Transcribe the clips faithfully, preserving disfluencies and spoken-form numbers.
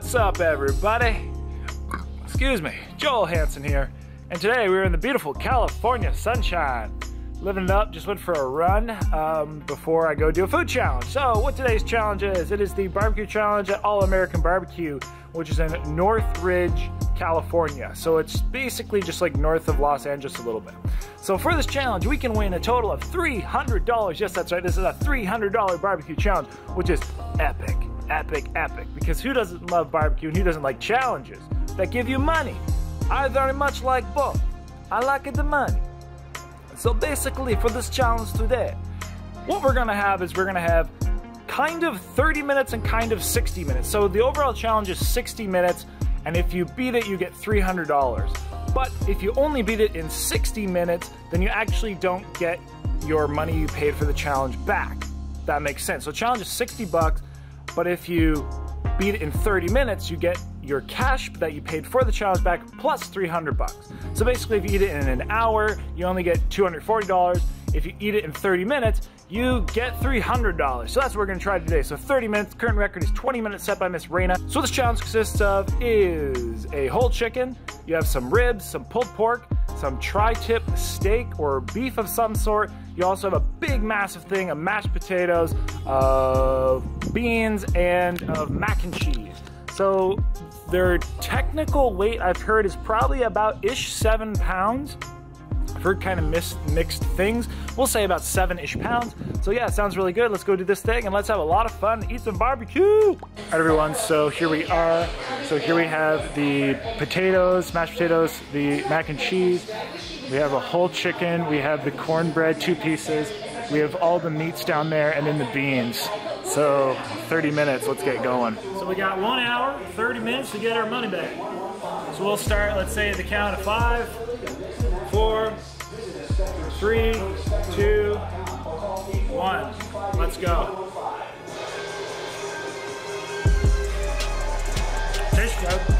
What's up, everybody? Excuse me, Joel Hansen here. And today we're in the beautiful California sunshine. Living it up, just went for a run um, before I go do a food challenge. So what today's challenge is, it is the barbecue challenge at All American Barbecue, which is in Northridge, California. So it's basically just like north of Los Angeles a little bit. So for this challenge, we can win a total of three hundred dollars. Yes, that's right, this is a three hundred dollar barbecue challenge, which is epic, epic, epic. Because who doesn't love barbecue and who doesn't like challenges that give you money? I very much like both. I like the money. So basically for this challenge today, what we're gonna have is we're gonna have kind of thirty minutes and kind of sixty minutes. So the overall challenge is sixty minutes, and if you beat it, you get three hundred dollars. But if you only beat it in sixty minutes, then you actually don't get your money you paid for the challenge back. That makes sense. So challenge is sixty bucks, but if you beat it in thirty minutes, you get your cash that you paid for the challenge back plus three hundred bucks. So basically if you eat it in an hour, you only get two hundred forty dollars. If you eat it in thirty minutes, you get three hundred dollars. So that's what we're gonna try today. So thirty minutes, current record is twenty minutes set by Miss Raina. So what this challenge consists of is a whole chicken, you have some ribs, some pulled pork, some tri-tip steak or beef of some sort. You also have a big massive thing of mashed potatoes, of beans, and of mac and cheese. So their technical weight, I've heard, is probably about ish seven pounds. I've heard kind of mis mixed things. We'll say about seven-ish pounds. So yeah, sounds really good. Let's go do this thing and let's have a lot of fun and eat some barbecue. All right, everyone, so here we are. So here we have the potatoes, mashed potatoes, the mac and cheese. We have a whole chicken. We have the cornbread, two pieces. We have all the meats down there and then the beans. So thirty minutes, let's get going. So we got one hour, thirty minutes to get our money back. So we'll start, let's say, at the count of five, four, three, two, one. Let's go. Tastes good.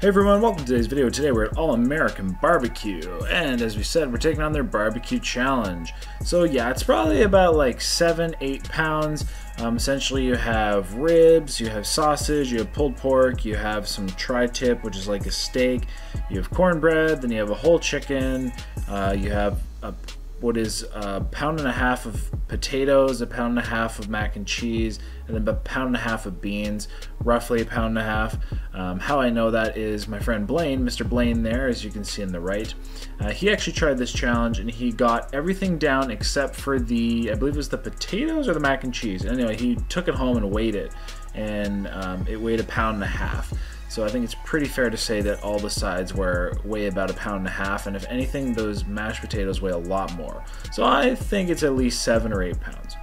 Hey everyone, welcome to today's video. Today we're at All American Barbecue, and as we said, we're taking on their barbecue challenge. So yeah, it's probably about like seven, eight pounds. Um, essentially you have ribs, you have sausage, you have pulled pork, you have some tri-tip, which is like a steak, you have cornbread, then you have a whole chicken, uh, you have a, what is a pound and a half of potatoes, a pound and a half of mac and cheese, and then a pound and a half of beans, roughly a pound and a half. Um, how I know that is my friend Blaine, Mister Blaine there, as you can see on the right. Uh, he actually tried this challenge and he got everything down except for the, I believe it was the potatoes or the mac and cheese. Anyway, he took it home and weighed it, and um, it weighed a pound and a half. So I think it's pretty fair to say that all the sides were weigh about a pound and a half, and if anything, those mashed potatoes weigh a lot more. So I think it's at least seven or eight pounds.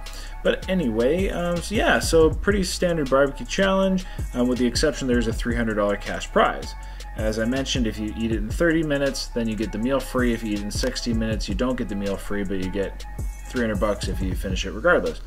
But anyway, um, so yeah, so pretty standard barbecue challenge, um, with the exception there's a three hundred dollar cash prize. As I mentioned, if you eat it in thirty minutes, then you get the meal free. If you eat it in sixty minutes, you don't get the meal free, but you get three hundred bucks if you finish it regardless.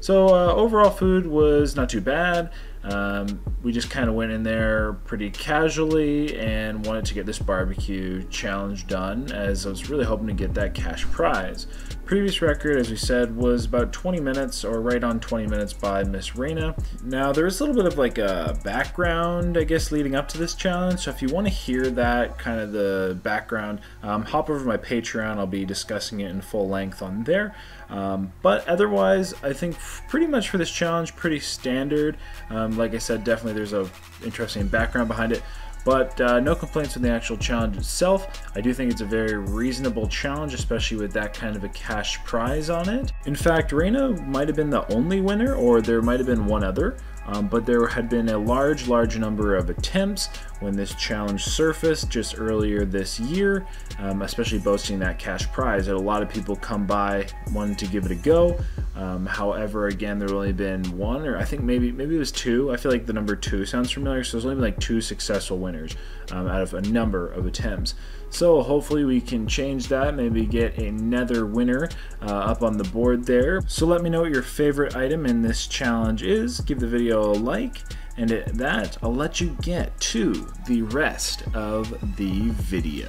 So uh, overall food was not too bad. Um, we just kind of went in there pretty casually and wanted to get this barbecue challenge done, as I was really hoping to get that cash prize. Previous record, as we said, was about twenty minutes, or right on twenty minutes, by Miss Raina. Now there is a little bit of like a background, I guess, leading up to this challenge, so if you want to hear that, kind of the background, um, hop over to my Patreon. I'll be discussing it in full length on there. Um, but otherwise, I think pretty much for this challenge, pretty standard. Um, like I said, definitely there's a interesting background behind it, but uh, no complaints with the actual challenge itself. I do think it's a very reasonable challenge, especially with that kind of a cash prize on it. In fact, Raina might have been the only winner, or there might have been one other. Um, but there had been a large, large number of attempts when this challenge surfaced just earlier this year, um, especially boasting that cash prize. A lot of people come by wanting to give it a go. Um, however, again, there only been one, or I think maybe maybe it was two. I feel like the number two sounds familiar. So there's only been like two successful winners um, out of a number of attempts. So hopefully we can change that, maybe get another winner uh, up on the board there. So let me know what your favorite item in this challenge is. Give the video a like, and at that, I'll let you get to the rest of the video.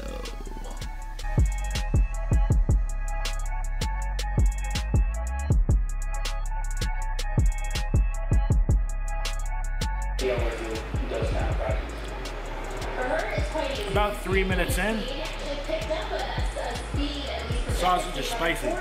deal with who does not practice. For her, it's quite easy. About three minutes in, the sausage is spicy.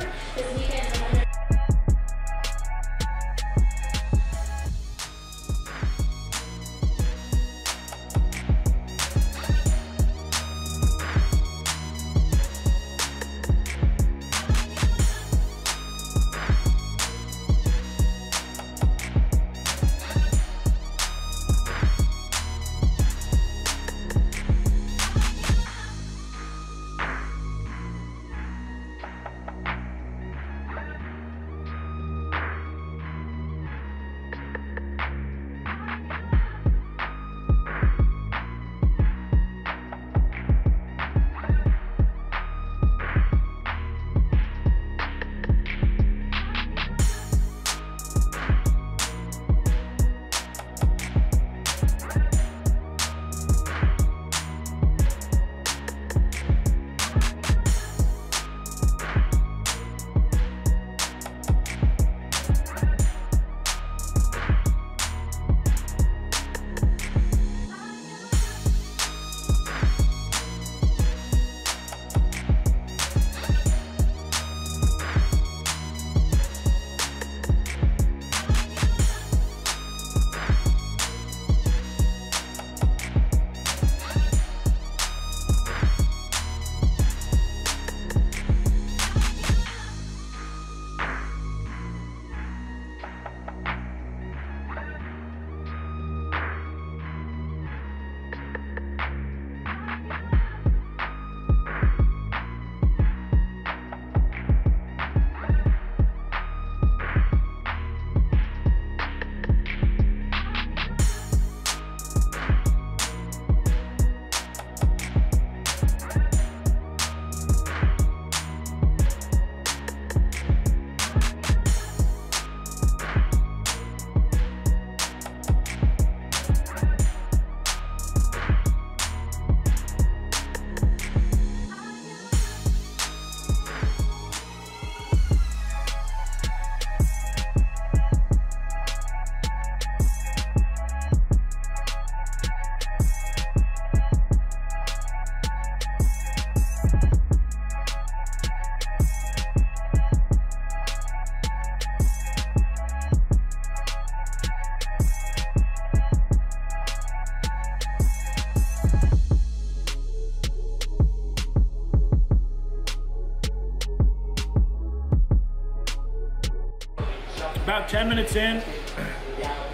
About ten minutes in,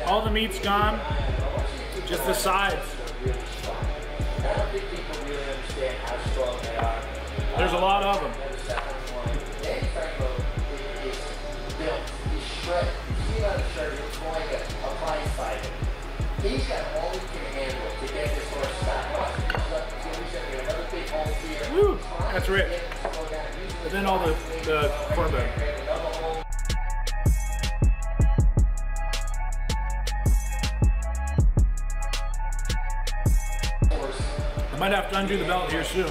all the meat's gone, just the sides. I don't think people really understand how strong they are. There's a lot of them. He's got all he can handle to get this horse stopped. That's rich. And then all the, the cornbread. Might have to undo the belt here soon.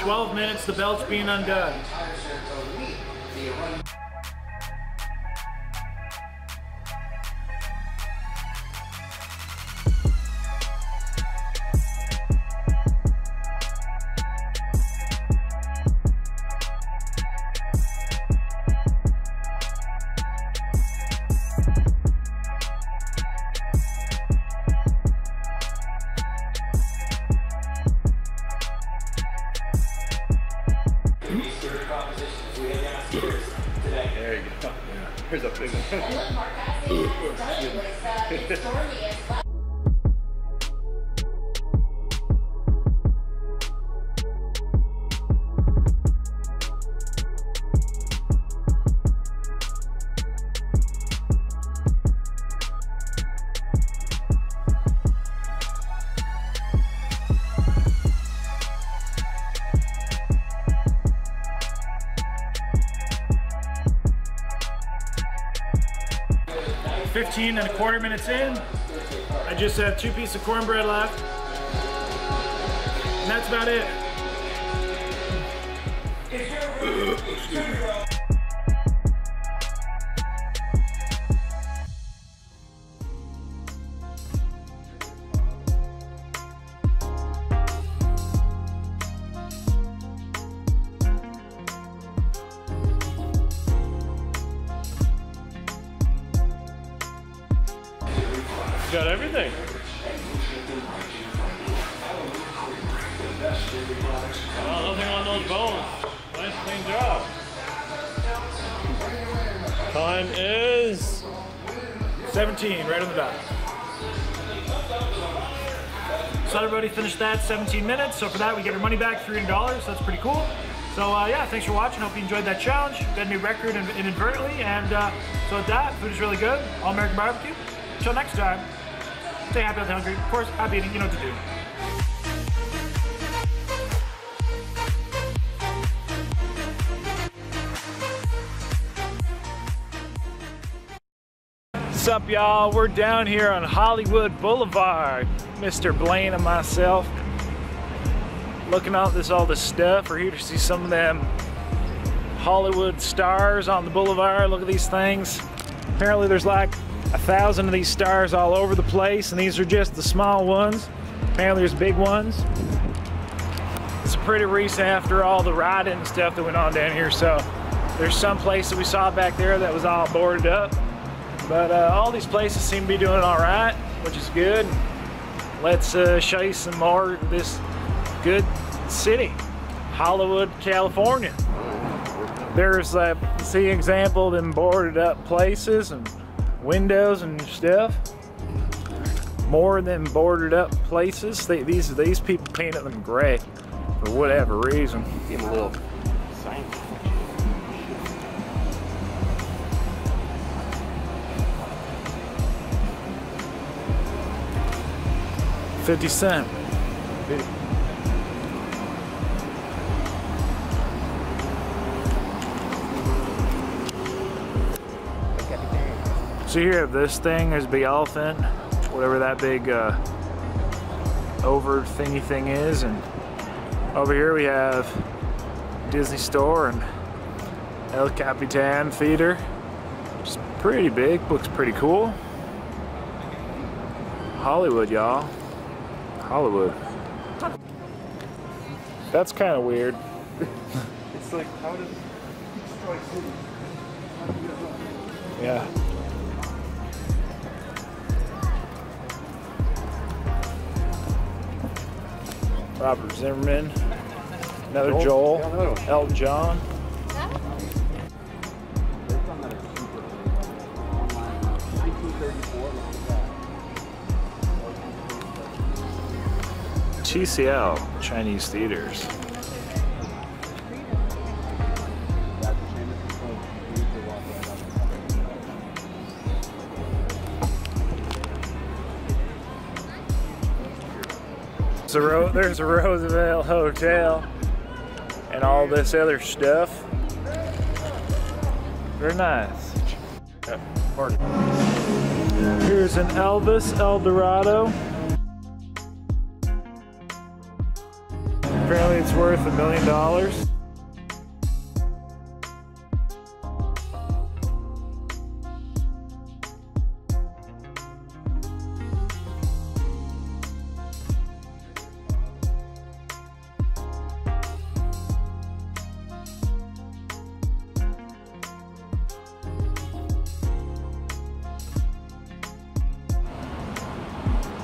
twelve minutes, the belt's being undone. Here's a big one. fifteen and a quarter minutes in. I just have two pieces of cornbread left. And that's about it. Got everything. Wow, nothing on those bones. Nice clean job. Time is seventeen, right on the dot. So everybody finished that seventeen minutes. So for that, we get our money back, three hundred dollars. So that's pretty cool. So uh, yeah, thanks for watching. Hope you enjoyed that challenge. Got a new record inadvertently. And uh, so with that, food is really good. All American Barbecue. Until next time, stay happy, healthy, hungry. Of course, happy eating, you know what to do. What's up, y'all? We're down here on Hollywood Boulevard. Mister Blaine and myself. Looking out at all this stuff. We're here to see some of them Hollywood stars on the boulevard. Look at these things. Apparently there's like a thousand of these stars all over the place, and these are just the small ones. Apparently there's big ones. It's pretty recent after all the rioting and stuff that went on down here, so there's some place that we saw back there that was all boarded up, but uh, all these places seem to be doing all right, which is good. Let's uh, show you some more of this good city, Hollywood, California. There's uh, see example them boarded up places and windows and stuff. More than boarded up places. They, these these people painted them gray for whatever reason. Give them a little sign. fifty cent. fifty. So here, this thing is Beolphin, whatever that big uh, over thingy thing is, and over here we have Disney Store and El Capitan Theater. It's pretty big, looks pretty cool. Hollywood, y'all. Hollywood. That's kind of weird. It's like, how does it destroy cities? Yeah. Robert Zimmerman, another Joel, Elton John. T C L Chinese Theaters. There's a Roosevelt Hotel and all this other stuff. Very nice. Here's an Elvis Eldorado. Apparently it's worth a million dollars.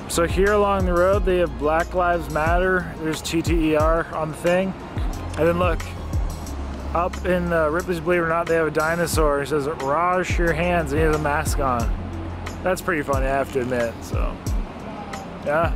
So here along the road, they have Black Lives Matter. There's T T E R on the thing. And then look, up in uh, Ripley's Believe it or Not, they have a dinosaur. It says, "Wash your hands," and he has a mask on. That's pretty funny, I have to admit, so. Yeah.